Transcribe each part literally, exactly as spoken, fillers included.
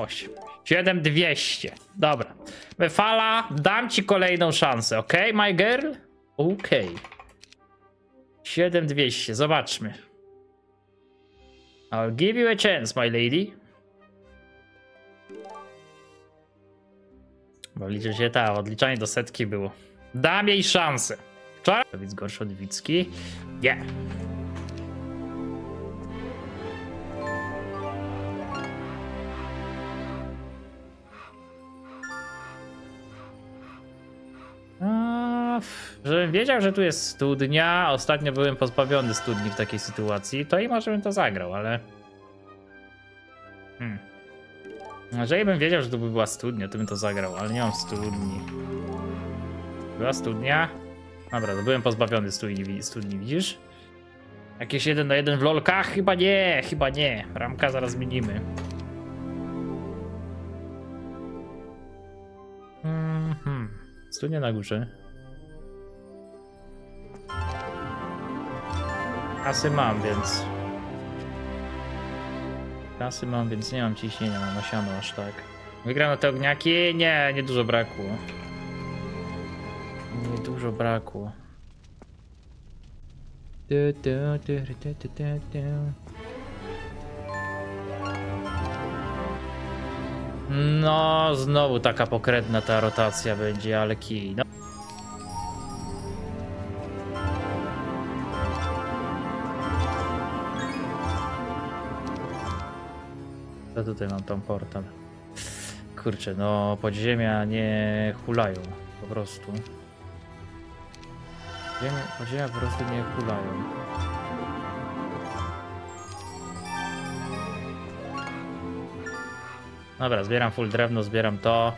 osiem. siedem tysięcy dwieście. Dobra. Mephalo, dam ci kolejną szansę, ok, my girl? Ok. siedem tysięcy dwieście, zobaczmy. I'll give you a chance, my lady. Bo liczy się ta, odliczanie do setki było. Dam jej szansę. To widz gorszy od Wicki. Nie. Yeah. Żebym wiedział, że tu jest studnia. Ostatnio byłem pozbawiony studni w takiej sytuacji. To i może bym to zagrał, ale... Hmm. Jeżeli bym wiedział, że tu by była studnia, to bym to zagrał, ale nie mam studni. Była studnia? Dobra, to byłem pozbawiony studni, studni, widzisz? Jakieś jeden na jeden w lolkach? Chyba nie, chyba nie. Ramka zaraz zmienimy. Mm-hmm. Studnia na górze. Kasy mam, więc... Kasy mam, więc nie mam ciśnienia na siano aż tak. Wygrano te ogniaki? Nie, nie dużo brakło. Nie dużo brakło. No, znowu taka pokrętna ta rotacja będzie, ale kij. No. Ja tutaj mam tam portal. Kurczę, no podziemia nie hulają po prostu. Podziemia, podziemia po prostu nie hulają. Dobra, zbieram full drewno, zbieram to.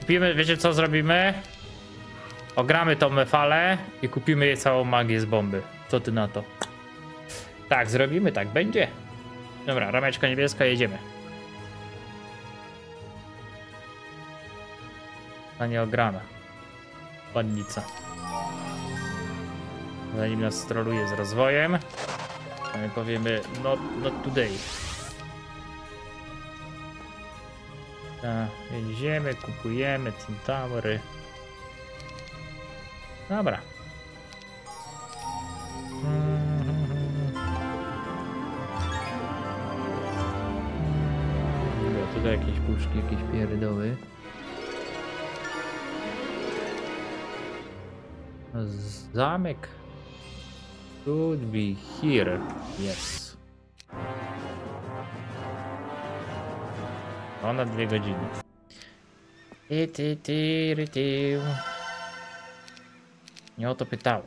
Kupimy, wiecie co zrobimy? Ogramy tą Mefalę i kupimy jej całą magię z bomby. Co ty na to? Tak, zrobimy, tak będzie. Dobra, rameczka niebieska, jedziemy. Ta nieograna. Pannica. Zanim nas troluje z rozwojem, my powiemy not, not today. Ta, jedziemy, kupujemy centaury. Dobra. Dobra, tutaj jakieś puszki, jakieś pierdoły. Zamek should be here. Yes. Ponad dwie godziny. Nie o to pytałem.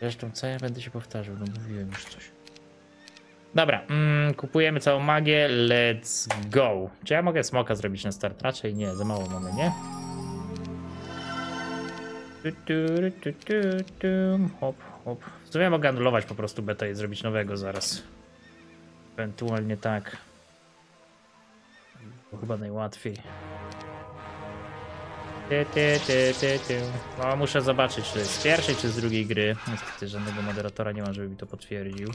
Zresztą co ja będę się powtarzał, no mówiłem już coś. Dobra, mm, kupujemy całą magię, let's go. Czy ja mogę smoka zrobić na start? Raczej nie, za mało mamy, nie? Tu, tu, tu, tu, tu. Hop, hop. W sumie mogę anulować po prostu beta i zrobić nowego zaraz. Ewentualnie tak. To chyba najłatwiej. Ty, ty, ty, ty, ty. No, muszę zobaczyć, czy z pierwszej, czy z drugiej gry. Niestety żadnego moderatora nie ma, żeby mi to potwierdził.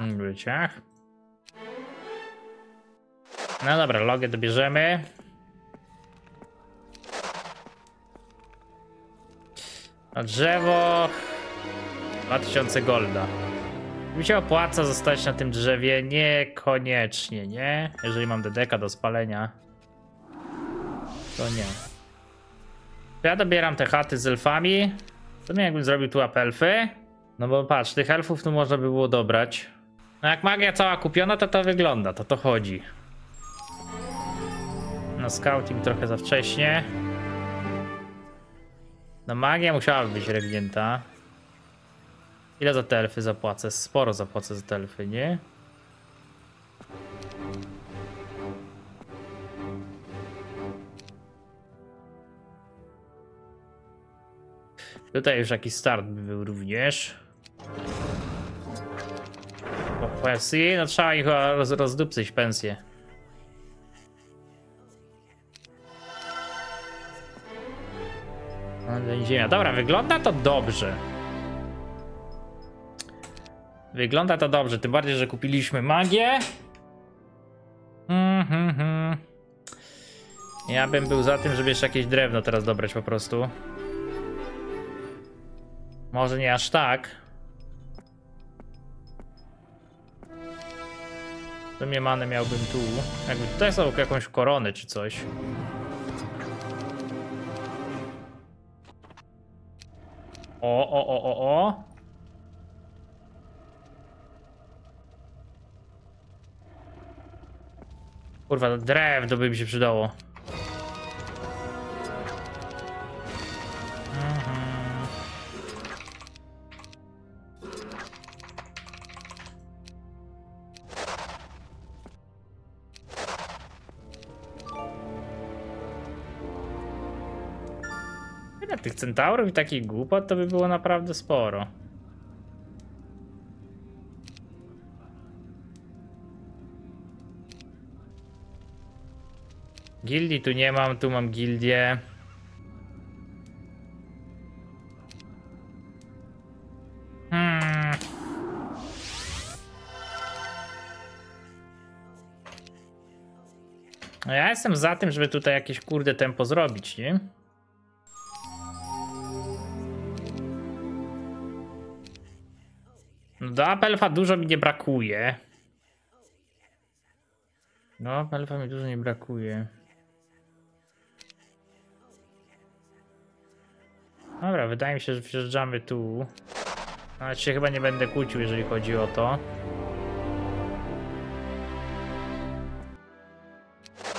W życiach. No dobra, logę dobierzemy. A drzewo dwa tysiące golda. Mi się opłaca zostać na tym drzewie? Niekoniecznie, nie? Jeżeli mam D D K do spalenia, to nie. Ja dobieram te chaty z elfami. To nie jakbym zrobił tu apelfy. No bo patrz, tych elfów tu można by było dobrać. No jak magia cała kupiona, to to wygląda, to to chodzi. No scouting trochę za wcześnie. No magia musiałaby być rewnięta. Ile za te elfy zapłacę? Sporo zapłacę za te elfy, nie? Tutaj już jakiś start by był również. Pensje? No trzeba ich roz, rozdupcyć pensję. Ziemia. Dobra, wygląda to dobrze. Wygląda to dobrze, tym bardziej, że kupiliśmy magię. Mm, mm, mm. Ja bym był za tym, żeby jeszcze jakieś drewno teraz dobrać po prostu. Może nie aż tak. W sumie manę miałbym tu. Jakby tutaj są jakąś koronę czy coś. O, o, o, o, o. Kurwa, to drewno by mi się przydało. Mhm. Ile tych centaurów i takich głupot to by było naprawdę sporo. Gildii tu nie mam, tu mam gildię. Hmm. No ja jestem za tym, żeby tutaj jakieś kurde tempo zrobić, nie? No do Apelfa dużo mi nie brakuje. No, Apelfa mi dużo nie brakuje. Dobra, wydaje mi się, że wjeżdżamy tu. Ale się chyba nie będę kłócił, jeżeli chodzi o to.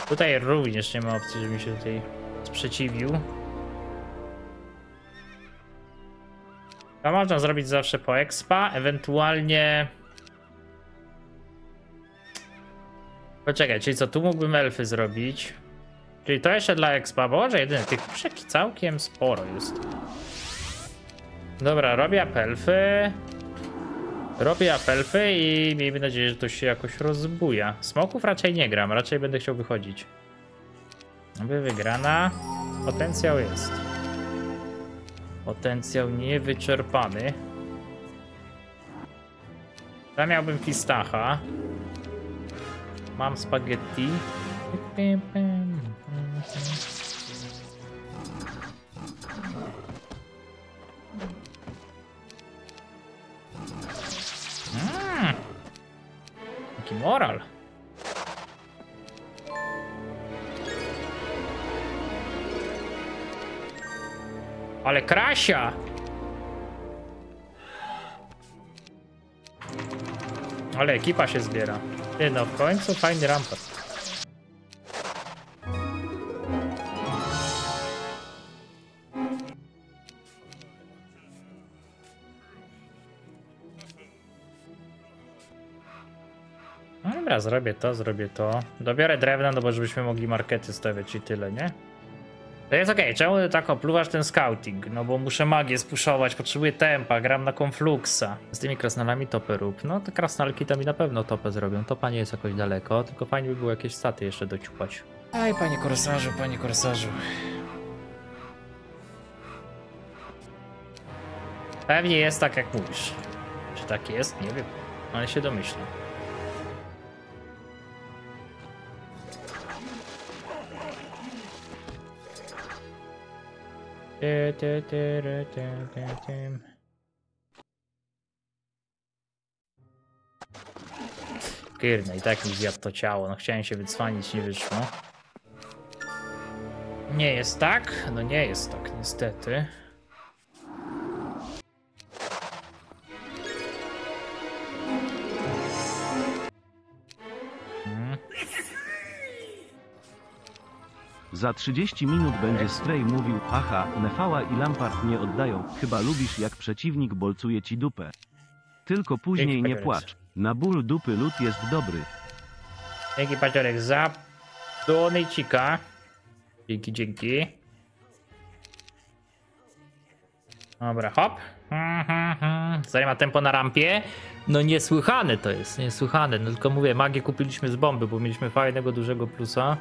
Tutaj również nie ma opcji, żebym się tutaj sprzeciwił. To można zrobić zawsze po expa, ewentualnie... Poczekaj, czyli co, tu mógłbym elfy zrobić? Czyli to jeszcze dla expa, bo może jedyny tych puszek całkiem sporo jest. Dobra, robię apelfy. Robię apelfy i miejmy nadzieję, że to się jakoś rozbuja. Smoków raczej nie gram, raczej będę chciał wychodzić. By wygrana. Potencjał jest. Potencjał niewyczerpany. Tam miałbym pistacha. Mam spaghetti. Mm. Jaki moral. Ale krasia. Ale ekipa się zbiera. Ty, no w końcu fajny rampart. Dobra, zrobię to, zrobię to. Dobiorę drewna, no bo żebyśmy mogli markety stawiać i tyle, nie? To jest okej, okay. Czemu tak opluwasz ten scouting? No bo muszę magię spuszować, potrzebuję tempa, gram na konfluksa. Z tymi krasnalami topy rób. No te krasnalki to mi na pewno topę zrobią. Topa nie jest jakoś daleko, tylko fajnie by było jakieś staty jeszcze dociupać. Aj, panie korsarzu, panie korsarzu. Pewnie jest tak jak mówisz. Czy tak jest? Nie wiem, ale się domyślam. Ty, ty, ty, ty, ty, ty, ty. Kurde, i tak mi zjadł to ciało. No chciałem się wycwanić, nie wyszło. Nie jest tak? No nie jest tak, niestety. Za trzydzieści minut będzie Stray mówił, aha, Mephała i Lampart nie oddają, chyba lubisz jak przeciwnik bolcuje ci dupę. Tylko później Dzięki, nie płacz, na ból dupy lód jest dobry. Dzięki Paciorek za donejcika. Dzięki, dzięki. Dobra, hop. Zaraz ma tempo na rampie. No niesłychane to jest, niesłychane. No tylko mówię, magię kupiliśmy z bomby, bo mieliśmy fajnego, dużego plusa.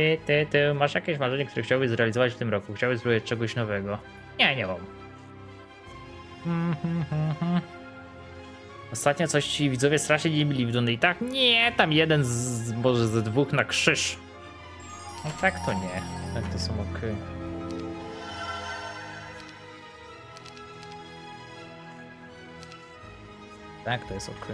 Ty, ty, ty, masz jakieś marzenie, które chciałbyś zrealizować w tym roku? Chciałbyś zrobić czegoś nowego? Nie, nie mam. Ostatnio coś ci widzowie strasznie nie byli w donate'ach? Nie, tam jeden z, może ze dwóch na krzyż. No tak to nie, tak to są ok. Tak to jest ok.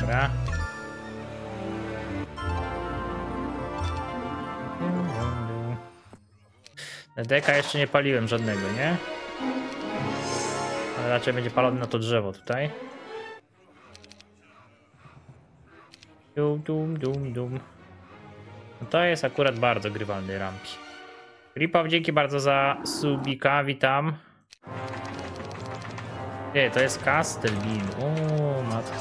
Dobra. Deka jeszcze nie paliłem żadnego, nie? Ale raczej będzie palony na to drzewo tutaj. Dum, dum, dum, dum. No to jest akurat bardzo grywalny ramki. Ripow, dzięki bardzo za subika, witam. Nie, to jest Castle Bean. O, matko.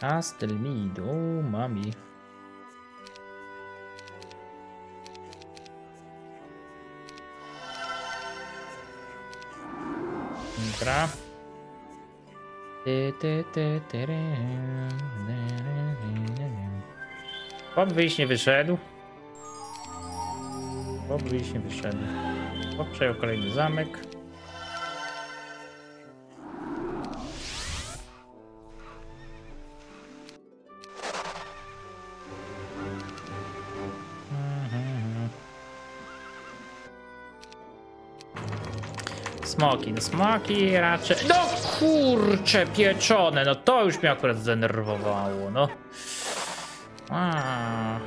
Castle Mead, o mami. Dobra. Bob wyjść nie wyszedł. Bob wyjść nie wyszedł. Bob przejął kolejny zamek. Smoki, no smoki raczej... No kurcze pieczone, no to już mnie akurat zdenerwowało, no. A.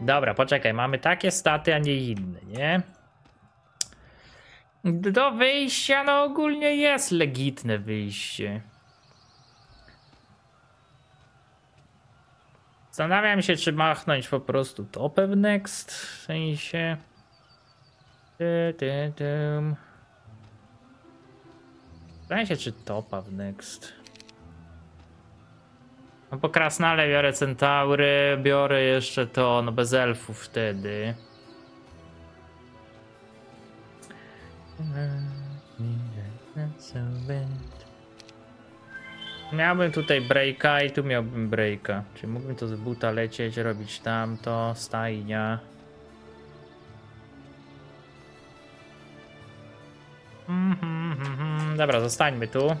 Dobra, poczekaj, mamy takie staty, a nie inne, nie? Do wyjścia, no ogólnie jest legitne wyjście. Zastanawiam się, czy machnąć po prostu topem next, w sensie... Ty, ty, ty. Zastanawiam się, czy topa w next. No po krasnale biorę centaury, biorę jeszcze to, no bez elfów wtedy. Miałbym tutaj breaka i tu miałbym breaka. Czyli mógłbym to z buta lecieć, robić tamto, stajnia. Mm -hmm, mm -hmm. Dobra, zostańmy tu.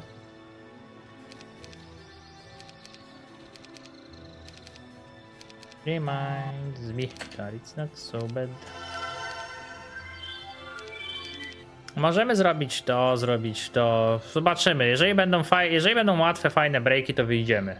Reminds me that it's not so bad. Możemy zrobić to, zrobić to. Zobaczymy. Jeżeli będą, jeżeli będą łatwe, fajne breaki, to wyjdziemy.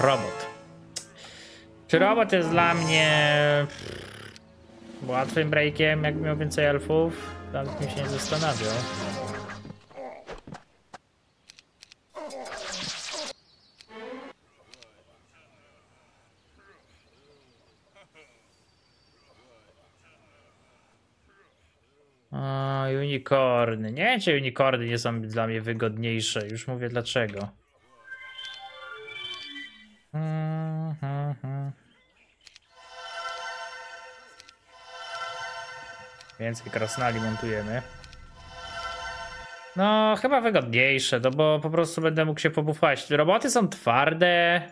Robot. Czy robot jest dla mnie łatwym breakiem, jak miał więcej elfów? Nawet mi się nie zastanawiał. A, unicorny. Nie wiem, czy unicorny nie są dla mnie wygodniejsze. Już mówię dlaczego. Więcej krasnali montujemy. No, chyba wygodniejsze, no bo po prostu będę mógł się pobufać. Roboty są twarde.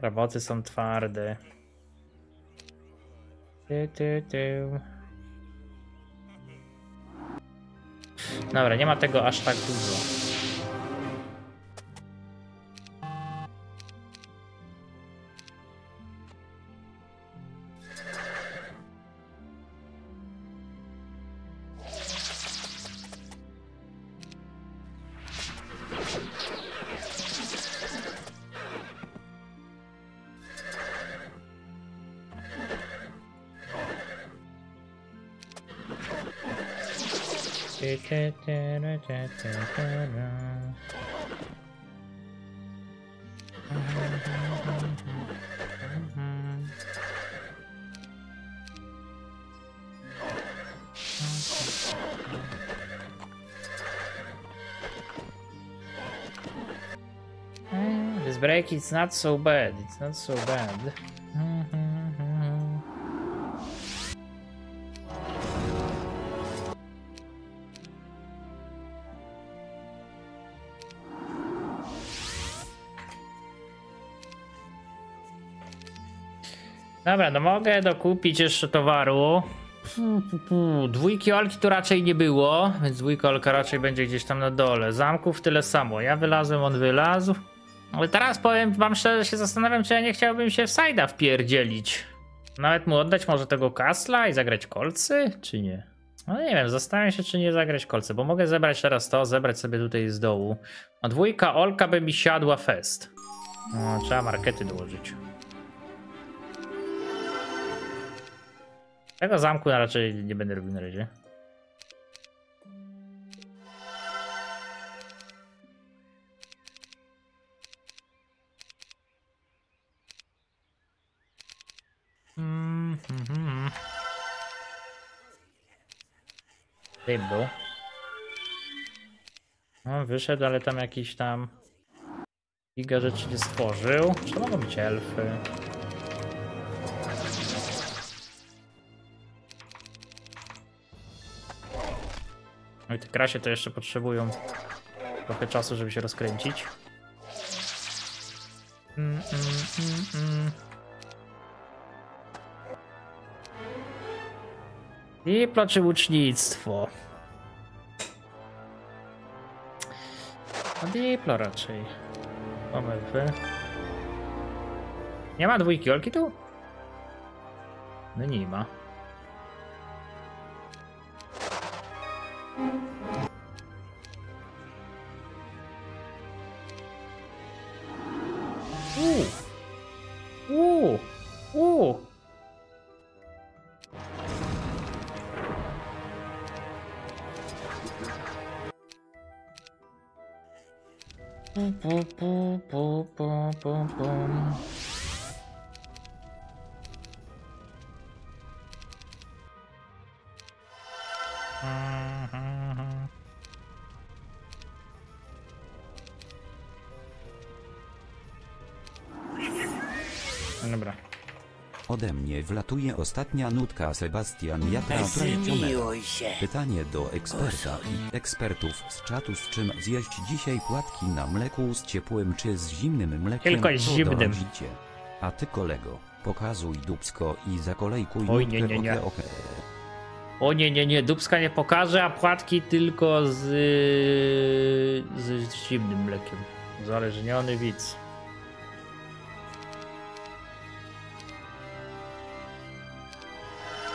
Roboty są twarde. Ty, ty, ty. Dobra, nie ma tego aż tak dużo. This break, it's not so bad, it's not so bad. Dobra, no mogę dokupić jeszcze towaru. Pu, pu, pu. Dwójki Olki tu raczej nie było, więc dwójka Olka raczej będzie gdzieś tam na dole. Zamków tyle samo. Ja wylazłem, on wylazł. Ale teraz powiem wam szczerze, się zastanawiam, czy ja nie chciałbym się w Sajda wpierdzielić. Nawet mu oddać może tego kasla i zagrać kolcy, czy nie? No nie wiem, zastanawiam się, czy nie zagrać kolce, bo mogę zebrać teraz to, zebrać sobie tutaj z dołu. A dwójka Olka by mi siadła fest. No, trzeba markety dołożyć. Tego zamku raczej nie będę robił na razie. Mm, mm, mm. Dymbo. No, wyszedł, ale tam jakiś tam giga rzeczy nie stworzył. Czy to mogą być elfy? No i te krasie to jeszcze potrzebują trochę czasu, żeby się rozkręcić. Mm, mm, mm, mm. I placzy łucznictwo. A diplo raczej. Pomyłkę. Nie ma dwójki Olki tu? No nie ma. Uuu, uuu, Dobra. Ode mnie wlatuje ostatnia nutka. Sebastian Jatra. Pytanie do eksperta i ekspertów z czatu: z czym zjeść dzisiaj płatki na mleku? Z ciepłym czy z zimnym mlekiem? Tylko z zimnym. A ty kolego, pokazuj dupsko i zakolejkuj. Oj, nie, nie, nie. O nie, nie, nie, dupska nie pokaże, a płatki tylko z, z zimnym mlekiem. Zależniony widz.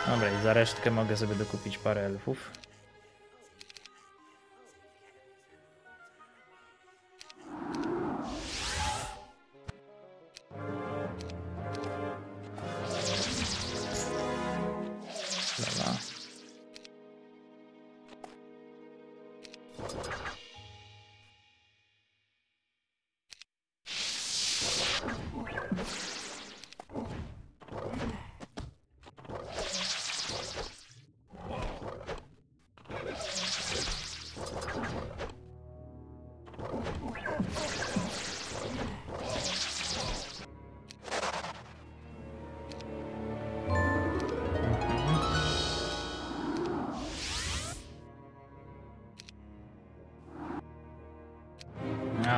Dobra, i za resztkę mogę sobie dokupić parę elfów. Dobra.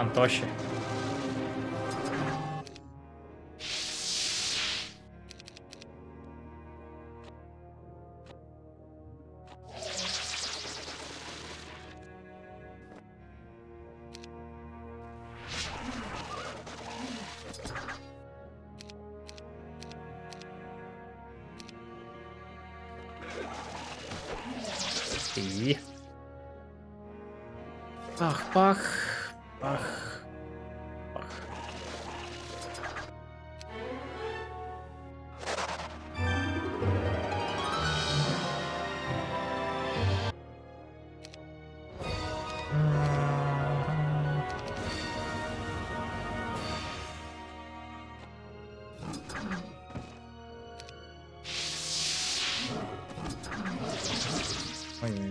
Antosie. I... Pach, pach. Ach, ach.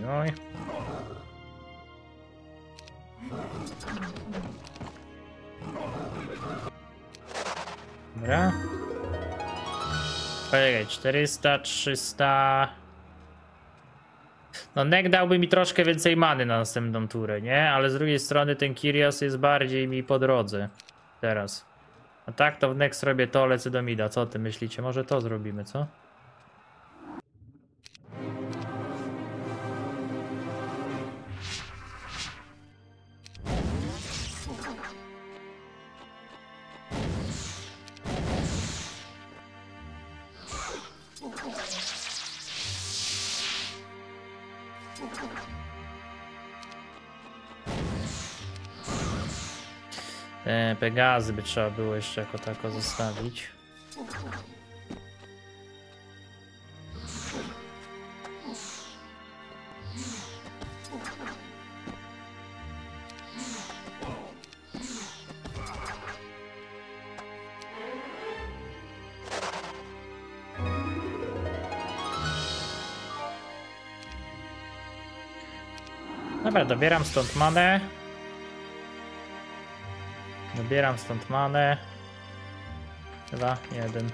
oj. Dobra. Poczekaj, czterysta, trzysta... No Nek dałby mi troszkę więcej many na następną turę, nie? Ale z drugiej strony ten Kyrios jest bardziej mi po drodze teraz. A tak to w Nek zrobię to, lecę do mida. Co ty myślicie? Może to zrobimy, co? Te Pegazy by trzeba było jeszcze jako tako zostawić. Dobra, dobieram stąd manę. Dobieram stąd manę. Dwa, jeden.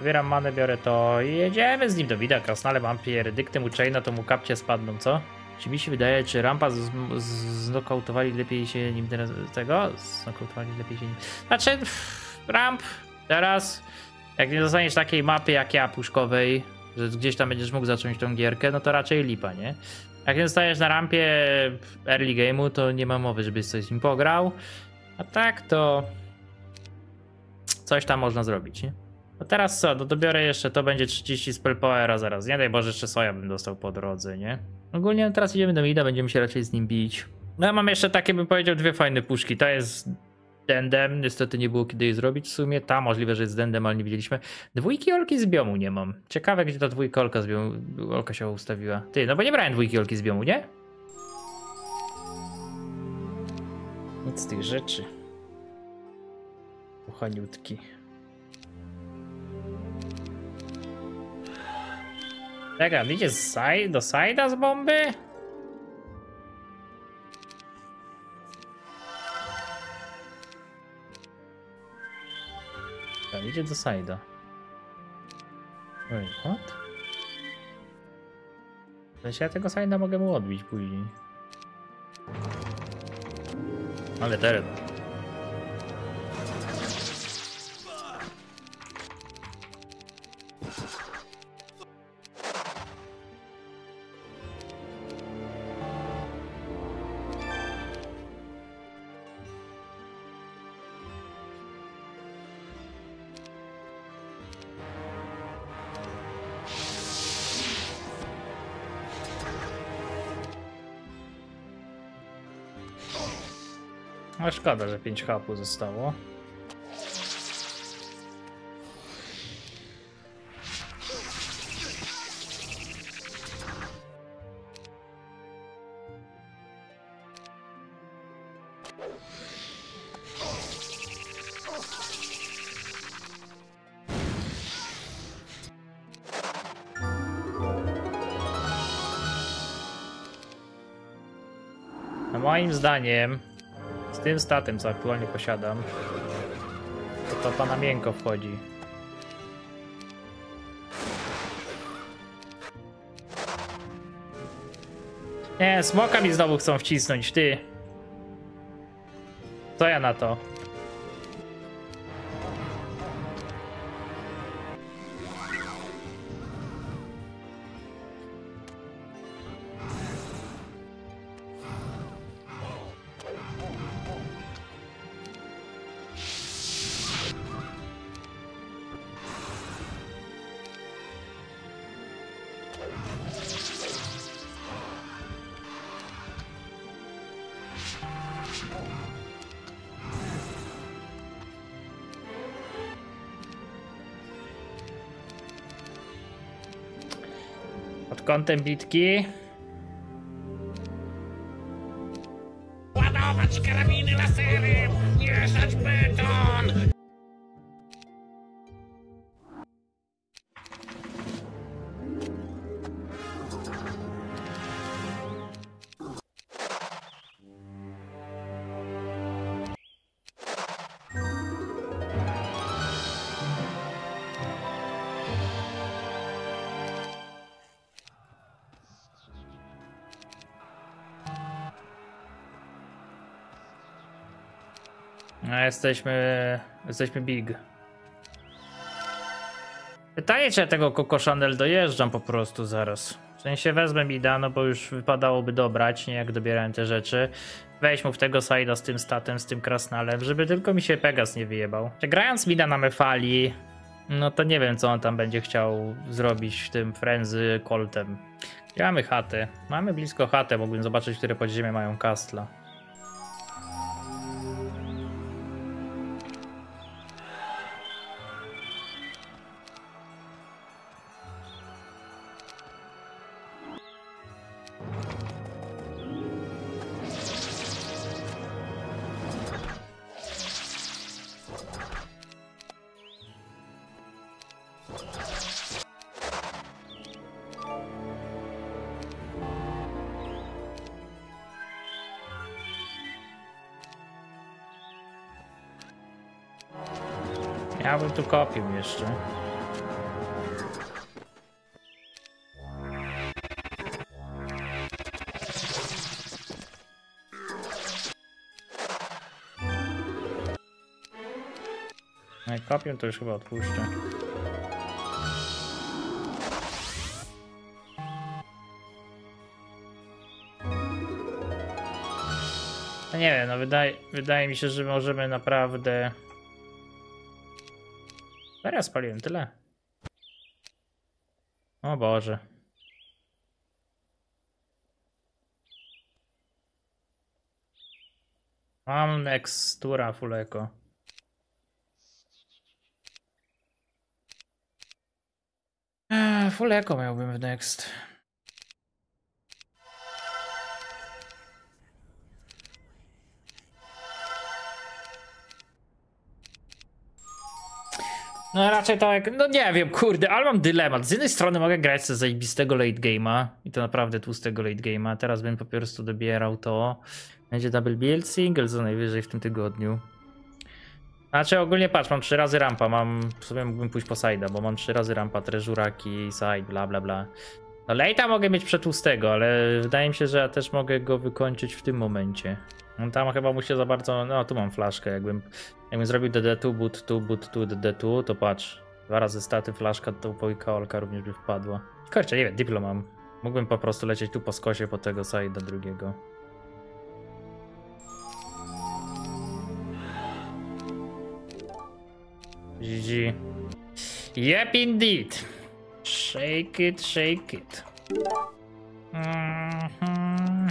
Dobieram manę, biorę to i jedziemy z nim do widok. Krasnale mam pierdykty, mu chaina, to mu kapcie spadną, co? Czy mi się wydaje, czy rampa znokautowali lepiej się nim teraz tego? Znokautowali lepiej się nim. Znaczy, pff, ramp teraz, jak nie dostaniesz takiej mapy jak ja puszkowej, że gdzieś tam będziesz mógł zacząć tą gierkę, no to raczej lipa, nie? Jak nie dostajesz na rampie early game'u, to nie ma mowy, żebyś coś z nim pograł. A tak to coś tam można zrobić, nie? No teraz co, no dobiorę jeszcze, to będzie trzydzieści spell powera zaraz, nie daj Boże jeszcze soja bym dostał po drodze, nie? Ogólnie teraz idziemy do mida, będziemy się raczej z nim bić. No ja mam jeszcze takie, bym powiedział, dwie fajne puszki, to jest Dendem, niestety nie było kiedy jej zrobić w sumie, ta możliwe, że jest Dendem, ale nie widzieliśmy. Dwójki olki z biomu nie mam, ciekawe gdzie ta dwójka olka z biomu, olka się ustawiła. Ty, no bo nie brałem dwójki olki z biomu, nie? Nic z tych rzeczy. Uchaniutki. Czekaj, idzie z side, do side'a z bomby? Tak, idzie do side'a. Wait, what? Znaczy ja tego side'a mogę mu odbić później. Ale teren. A szkoda, że pięć hapu zostało. A moim zdaniem z tym statem, co aktualnie posiadam, to, to pana miękko wchodzi. Nie, smoka mi znowu chcą wcisnąć, ty. Co ja na to? Pod kątem bitki. Ładować karabiny laserem, mieszać beton. No, jesteśmy... jesteśmy big. Pytanie, czy ja tego Coco Chanel dojeżdżam po prostu zaraz. W sensie wezmę Mida, no bo już wypadałoby dobrać, nie, jak dobierałem te rzeczy. Weź mu w tego side'a z tym statem, z tym krasnalem, żeby tylko mi się Pegas nie wyjebał. Czy grając Mida na Mephali, no to nie wiem, co on tam będzie chciał zrobić w tym frenzy Coltem. Gdzie mamy chatę? Mamy blisko chatę, mógłbym zobaczyć, które podziemie mają Castla. Ja bym tu kopił jeszcze. No i kopię to już chyba odpuszczę. No nie wiem, no wydaje, wydaje mi się, że możemy naprawdę... Teraz spaliłem tyle. O Boże. Mam ekstura full eco. Eee, full eco miałbym w next. No raczej tak, no nie wiem, kurde, ale mam dylemat. Z jednej strony mogę grać ze zajebistego late game'a i to naprawdę tłustego late game'a. Teraz bym po prostu dobierał to. Będzie double build, single co najwyżej w tym tygodniu. Znaczy ogólnie patrz, mam trzy razy rampa, mam, w sumie mógłbym pójść po side'a, bo mam trzy razy rampa, treżuraki, side, bla bla bla. No late'a mogę mieć przetłustego, ale wydaje mi się, że ja też mogę go wykończyć w tym momencie. No tam chyba mu się za bardzo, no tu mam flaszkę, jakbym, jakbym zrobił D D tu, but tu, but tu, D D tu, to patrz, dwa razy staty, flaszka, to upojka olka również by wpadła. Kurczę, nie wiem, diplo mam. Mógłbym po prostu lecieć tu po skosie, po tego side'a drugiego. G G. Yep indeed. Shake it, shake it. Mm-hmm.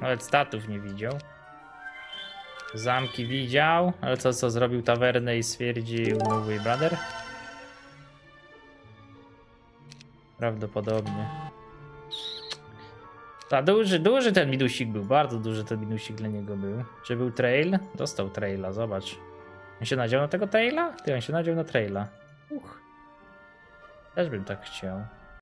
Nawet statów nie widział. Zamki widział, ale co, co zrobił tawernę i stwierdził no way brother? Prawdopodobnie. Ta duży, duży ten minusik był, bardzo duży ten minusik dla niego był. Czy był trail? Dostał traila, zobacz. On się nadział na tego traila? Ty, on się nadział na traila. Uch. Też bym tak chciał.